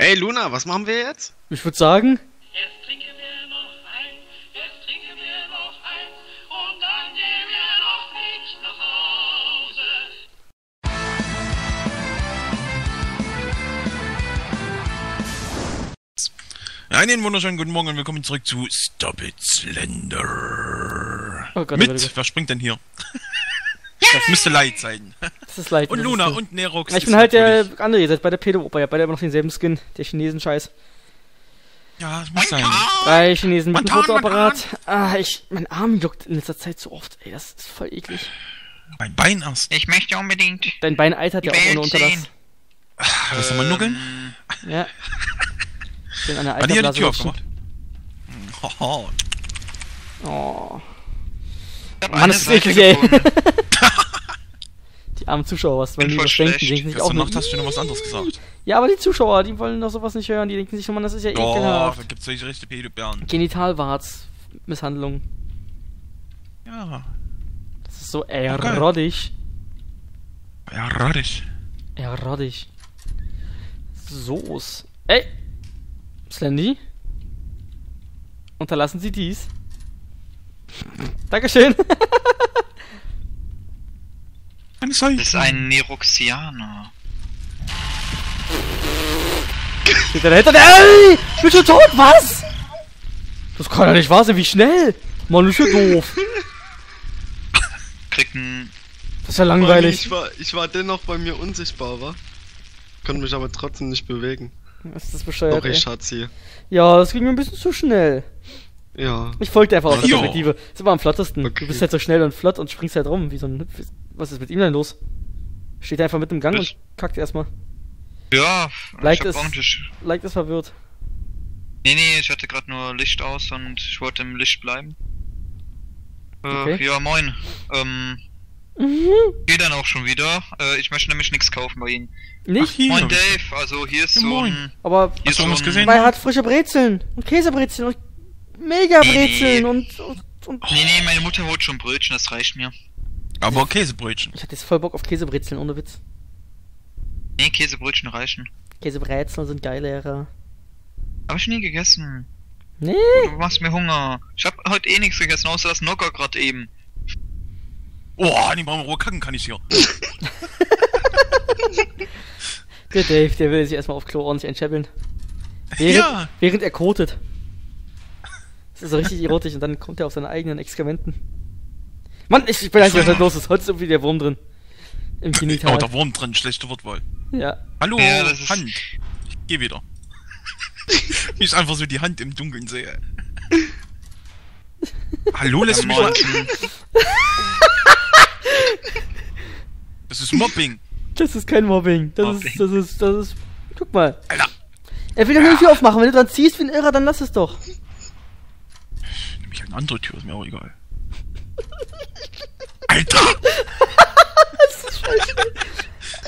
Ey Luna, was machen wir jetzt? Ich würde sagen... Jetzt trinken wir noch eins, jetzt trinken wir noch eins und dann gehen wir noch nicht nach Hause. Einen wunderschönen guten Morgen und willkommen zurück zu Stop It Slender. Oh Gott, mit, was springt denn hier? Das müsste Light sein. Das ist Light. Und Luna und Nerox. Ja, ich bin halt natürlich der andere, ihr seid bei der Pedo-Oper, ihr habt beide immer noch denselben Skin, der Chinesen-Scheiß. Ja, das muss sein. Bei Chinesen mit dem Fotoapparat. Mein Arm juckt in letzter Zeit so oft, ey, das ist voll eklig. Mein Bein aus. Ich möchte unbedingt. Dein Bein eitert ja auch ohne Unterlass. Willst du mal nuckeln? Ja. Ich bin an der Alterblase. Hat die Tür aufgemacht? Oh. Mann, das ist eklig, ey. Die armen Zuschauer, was wollen die das denken? Die denken sich auch noch, hast du noch was anderes gesagt. Ja, aber die Zuschauer, die wollen doch sowas nicht hören. Die denken sich schon mal, das ist ja ekelhaft. Da gibt's solche rechte Pädobären. Genitalwarz-Misshandlung. Ja. Das ist so erotisch. Okay. Erotisch. Erotisch. Soos. Ey! Slendy? Unterlassen Sie dies. Dankeschön. Das ist ein Neroxianer. Steht er dahinter? Ey! Ich bin schon tot, was? Das kann ja nicht wahr sein, wie schnell! Mann, ist ja doof. Klicken. Das ist ja langweilig. Ich war dennoch bei mir unsichtbar, wa? Konnte mich aber trotzdem nicht bewegen. Was ist das bescheuert? Sorry, Schatz hier. Ja, das ging mir ein bisschen zu schnell. Ja. Ich folgte einfach aus der Perspektive. Ist immer am flottesten. Okay. Du bist halt so schnell und flott und springst halt rum wie so ein... Was ist mit ihm denn los? Steht er einfach mit im Gang und kackt erstmal. Ja, Light ist verwirrt. Nee, ich hatte gerade nur Licht aus und ich wollte im Licht bleiben. Okay. Ja, moin. Geht dann auch schon wieder. Ich möchte nämlich nichts kaufen bei Ihnen. Nicht? Ach, moin Dave, also hier ist so ein... Aber... Hast du was gesehen? Weil er hat frische Brezeln und Käsebrezeln und... Mega-Brezeln und... Nee, meine Mutter holt schon Brötchen, das reicht mir. Aber Käsebrötchen. Ich hatte jetzt voll Bock auf Käsebrezeln, ohne Witz. Nee, Käsebrötchen reichen. Käsebrezeln sind geil, Lehrer. Hab ich nie gegessen. Nee. Du machst mir Hunger. Ich hab heute eh nichts gegessen, außer das Nocker gerade eben. Oh, die brauchen Ruhe kacken kann ich hier. Der Dave, der will sich erstmal auf Klo ordentlich entscheppeln. Während er kotet. Das ist so richtig erotisch und dann kommt er auf seine eigenen Exkrementen. Mann, ich bin eigentlich, was da los ist. Heute ist irgendwie der Wurm drin. Im Genital. Oh, der Wurm drin, schlechte Wortwahl. Ja. Hallo, Hand. Ich geh wieder. Wie ich einfach so die Hand im Dunkeln sehe. Hallo, lässt mich mal. Das ist Mobbing. Das ist kein Mobbing. Das ist. Guck mal. Alter. Er will doch nur die Tür aufmachen. Wenn du dran ziehst wie ein Irrer, dann lass es doch. Ich nehme mich eine andere Tür, ist mir auch egal. Alter! Das ist scheiße.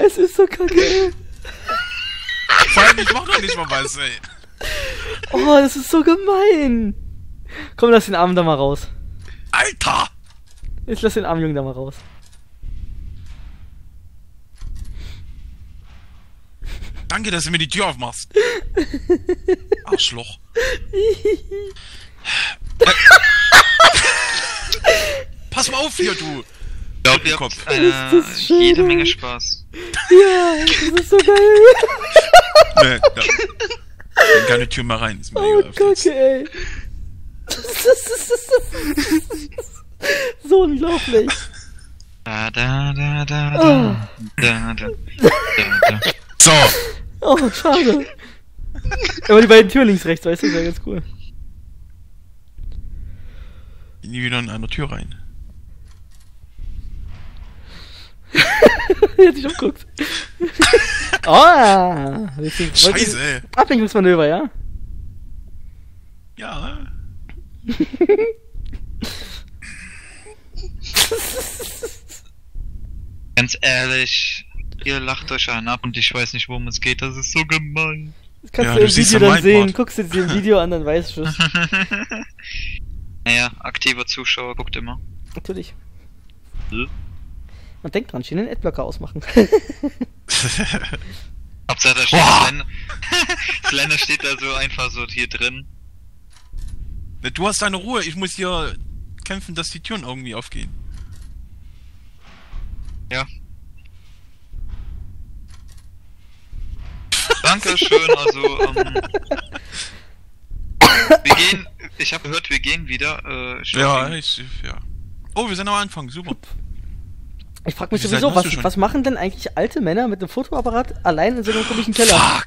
Es ist so kacke, ey. Vor allem, ich mach doch nicht mal was, ey. Oh, das ist so gemein. Komm, lass den armen da mal raus. Alter! Jetzt lass den armen Jungen da mal raus. Danke, dass du mir die Tür aufmachst. Arschloch. Pass mal auf hier, du! Glaub mir, Kopf. Ist jede Menge Spaß. Ja, das ist so geil. Nee. Dann kann die Tür mal rein. Ist mir egal. Oh Gott, ey. Das ist so unglaublich. So. Oh, schade. Aber die beiden Türen links, rechts, weißt du, das wäre ganz cool. Nie wieder in einer Tür rein. Er hat dich umguckt. Oh! Scheiße, ey. Ablenkungsmanöver, ja? Ja. Ganz ehrlich, ihr lacht euch einen ab und ich weiß nicht, worum es geht. Das ist so gemein. Das kannst du im Video dann sehen. Guckst du dir im Video an, dann weißt du es. Naja, aktiver Zuschauer guckt immer. Natürlich. Man denkt dran, schön den Adblocker ausmachen. Hauptsache da steht Slender. Slender steht da so einfach so hier drin. Du hast deine Ruhe, ich muss hier kämpfen, dass die Türen irgendwie aufgehen. Ja. Dankeschön, also, wir gehen, ich habe gehört, wir gehen wieder, ja, ja. Oh, wir sind am Anfang, super. Ich frag mich sowieso, was machen denn eigentlich alte Männer mit einem Fotoapparat allein in so einem komischen Keller? Fuck!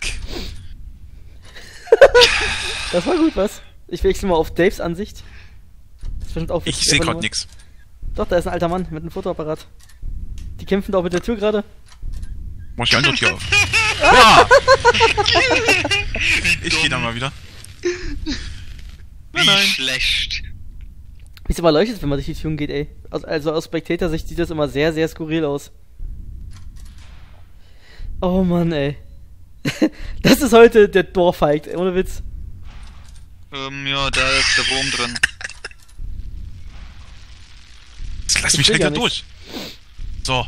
Das war gut, was? Ich wechsle mal auf Daves Ansicht. Auf ich sehe gerade nix. Doch, da ist ein alter Mann mit einem Fotoapparat. Die kämpfen da auch mit der Tür gerade. Mach die andere Tür auf. Ah! Ich geh da mal wieder. Wie schlecht. Wie es immer leuchtet, wenn man durch die Türen geht, ey. Also aus Spectator-Sicht sieht das immer sehr, sehr skurril aus. Oh Mann, ey. Das ist heute der Dorfhike, ey, ohne Witz. Ja, da ist der Wurm drin. Jetzt lass mich lecker durch. So.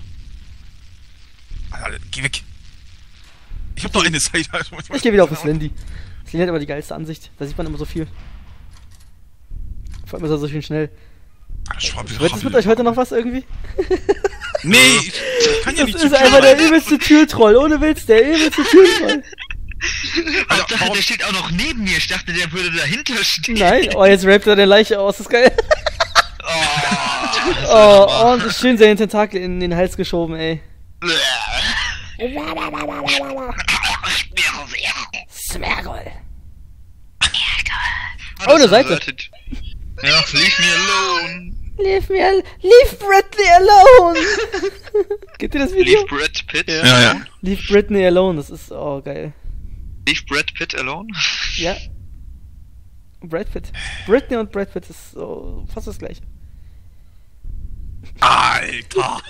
Alter, geh weg. Ich hab doch eine Seite. Also ich geh wieder auf das Slendy. Slendy hat immer die geilste Ansicht. Da sieht man immer so viel. Vor allem ist er so schön schnell. Wird mit euch heute noch was irgendwie? Nee, ich kann ja nicht. Das ist einfach der übelste Türtroll, ohne Witz, der übelste Türtroll. Also, der steht auch noch neben mir, ich dachte, der würde dahinter stehen. Nein, oh, jetzt rappt er eine Leiche aus, das ist geil. Oh, und schön seinen Tentakel in den Hals geschoben, ey. Smergol. Oh, eine Seite. Ja, leave me alone. Leave Britney alone. Geht dir das Video? Leave Brad Pitt. Ja, ja. Leave Britney alone, das ist, oh, geil. Leave Brad Pitt alone? Ja. Brad Pitt. Britney und Brad Pitt ist so fast das gleiche. Alter!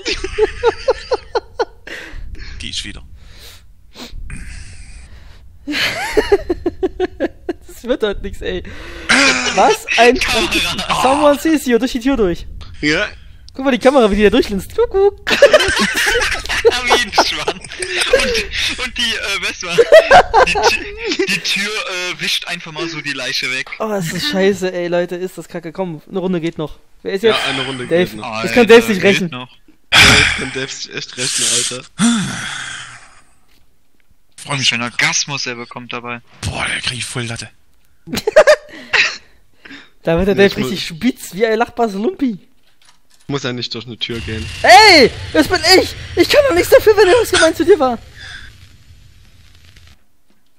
Die ist wieder. Das wird heute nichts, ey. Was? Ein Kamera. Someone sees you, durch die Tür durch. Ja. Guck mal die Kamera, wie die da durchlinst. Kuckuck. Wie ein Schwanz. Und die Tür wischt einfach mal so die Leiche weg. Oh, das ist scheiße, ey, Leute, ist das kacke. Komm, eine Runde geht noch. Wer ist jetzt? Ja, eine Runde Dave. Geht noch. Alter, das kann Dave sich rechnen. Ja, das kann Dave sich echt rechnen, Alter. Freue mich, wenn er Orgasmus er bekommt dabei. Boah, der kriegt voll Latte. Da wird der Dave richtig spitz wie ein Lachbars Lumpi. Muss ja nicht durch eine Tür gehen. Ey, das bin ich! Ich kann doch nichts dafür, wenn er was gemeint zu dir war.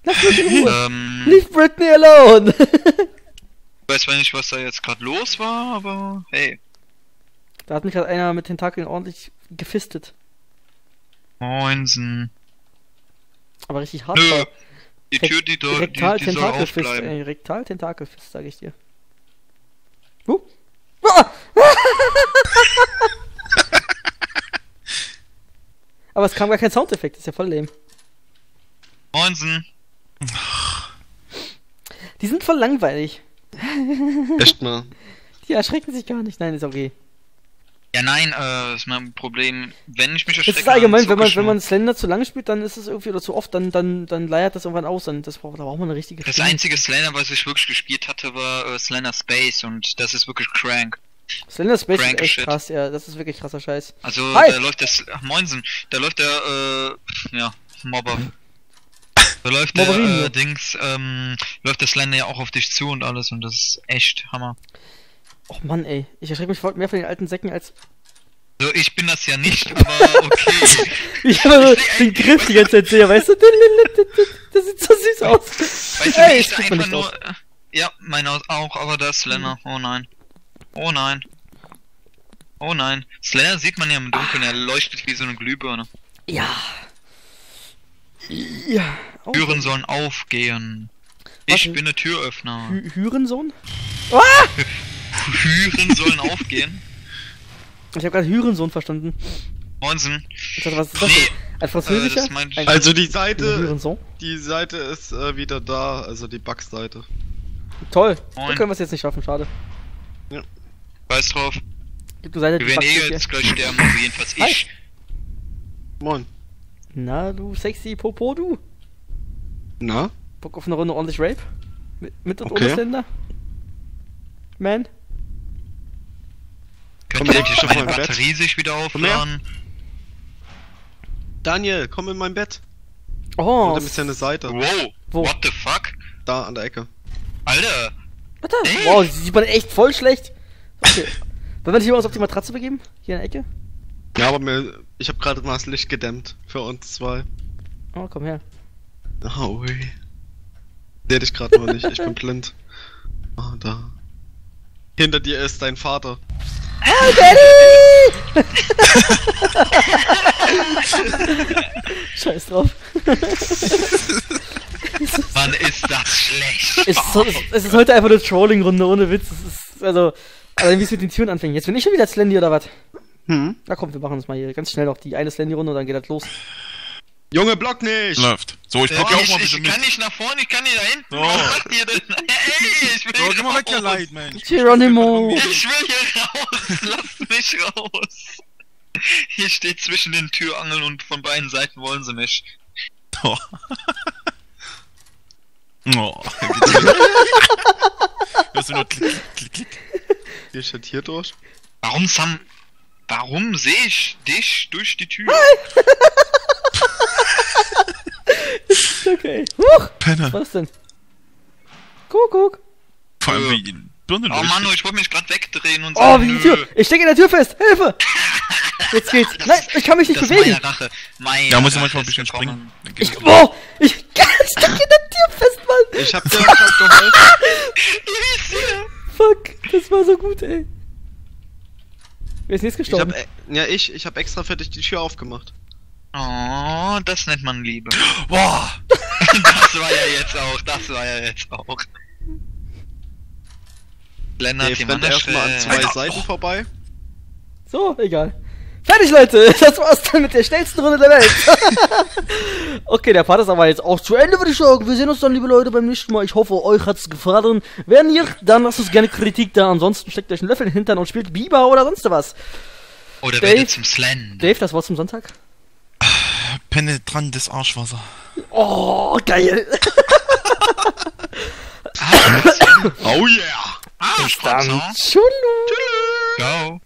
Lass mich in Ruhe. Leave Britney alone. Ich weiß zwar nicht, was da jetzt gerade los war, aber hey. Da hat mich gerade einer mit Tentakeln ordentlich gefistet. Moinsen. Aber richtig hart. Nö. Die Tür, die dort Rektal-Tentakelfist, soll aufbleiben. Rektal-Tentakelfist, sag ich dir. Aber es kam gar kein Soundeffekt, ist ja voll lame. Moinsen. Die sind voll langweilig. Echt mal. Die erschrecken sich gar nicht. Nein, ist okay. Ja, nein, ist mein Problem. Wenn ich mich erschrecke... Das ist allgemein, wenn man Slender zu lange spielt, dann ist es irgendwie, oder zu oft, dann leiert das irgendwann aus. Da braucht man eine richtige... Das einzige Slender, was ich wirklich gespielt hatte, war Slender Space, und das ist wirklich crank. Slender Space ist echt krass, ja, das ist wirklich krasser Scheiß. Also, da läuft das... Ach, Moinsen, da läuft der, ja, Mobber. Da läuft der, läuft der Slender ja auch auf dich zu und alles, und das ist echt Hammer. Och Mann, ey, ich erschrecke mich mehr von den alten Säcken als... So, ich bin das ja nicht, aber okay. Ich hab immer so den Griff die ganze Zeit sehr, weißt du? Das sieht so süß aus. Weißt du, ey, ich einfach nicht nur... Aus. Ja, meiner auch, aber das Slender, oh nein. Oh nein. Oh nein. Slender sieht man ja im Dunkeln, er leuchtet wie so eine Glühbirne. Ja. Ja. Oh. Türen sollen aufgehen. Ich bin der Türöffner. Hürensohn? Ah! Hüren sollen aufgehen. Ich hab grad Hürensohn verstanden. Moinsen. Was ist das? Nee. Ein Französischer? Also die Seite ist wieder da, also die Bugs-Seite. Toll. Da können wir es jetzt nicht schaffen, schade. Ja. Weiß drauf. Du seid wir werden eh jetzt gleich sterben, also jedenfalls ich. Moin. Na du sexy Popo, du. Na? Bock auf eine Runde ordentlich Rape? Mit und ohne Slender? Man? Kann ich schon meine Batterie sich wieder aufladen? Daniel, komm in mein Bett. Oh. Da ist ja eine Seite. Wow. Wo? What the fuck? Da, an der Ecke. Alter. Warte. Wow, sieht man echt voll schlecht. Okay. Wollen wir dich hier auf die Matratze begeben? Hier an der Ecke? Ja, aber ich hab gerade mal das Licht gedämmt. Für uns zwei. Oh, komm her. Oh, weh. Seh dich gerade noch nicht. Ich bin blind. Ah, oh, da. Hinter dir ist dein Vater. Oh, Daddy! Scheiß drauf. Mann, ist das schlecht. Es ist heute einfach eine Trolling-Runde, ohne Witz. Es ist, also wie es mit den Türen anfängt. Jetzt bin ich schon wieder Slendy oder was? Hm? Na komm, wir machen uns mal hier ganz schnell noch die eine Slendy-Runde und dann geht das los. Junge, block nicht! Läuft. So, ich block auch mal ein bisschen. Ich kann nicht nach vorne, ich kann nicht dahin. So. Was macht ihr denn? Ey, ich will hier raus. Geh mal weg, ihr Leid, Mensch. Geronimo. Ich will hier raus. Lasst mich raus. Hier steht zwischen den Türangeln und von beiden Seiten wollen sie mich. Oh. Oh. Hörst du nur klick, klick, klick. Ihr steht hier durch. Warum sehe ich dich durch die Tür? Okay. Huch! Penner. Was war das denn? Guck. Vor allem wie die Birne durch. Oh Mann, ich wollte mich gerade wegdrehen und so. Oh, wie die Tür! Ich stecke in der Tür fest! Hilfe! Jetzt geht's! Nein, ich kann mich nicht bewegen! Meine Rache. Da muss ich manchmal ein bisschen springen. Ich stecke in der Tür fest, Mann! Ich hab dir gerade geholfen. Fuck, das war so gut, ey. Wer ist nächstes gestorben? Ich hab extra fertig die Tür aufgemacht. Oh, das nennt man Liebe. Boah! Das war ja jetzt auch. Blender hat jemand erstmal an zwei Seiten vorbei. So, egal. Fertig, Leute! Das war's dann mit der schnellsten Runde der Welt. Okay, der Part ist aber jetzt auch zu Ende, würde ich sagen. Wir sehen uns dann, liebe Leute, beim nächsten Mal. Ich hoffe, euch hat's gefallen. Wenn nicht, dann lasst uns gerne Kritik da. Ansonsten steckt euch einen Löffel in den Hintern und spielt Biber oder sonst was. Oder werdet zum Slender. Dave, das Wort zum Sonntag? Penetrantes Arschwasser. Oh, geil! Oh yeah! Arschwasser! Tschüss! Ciao!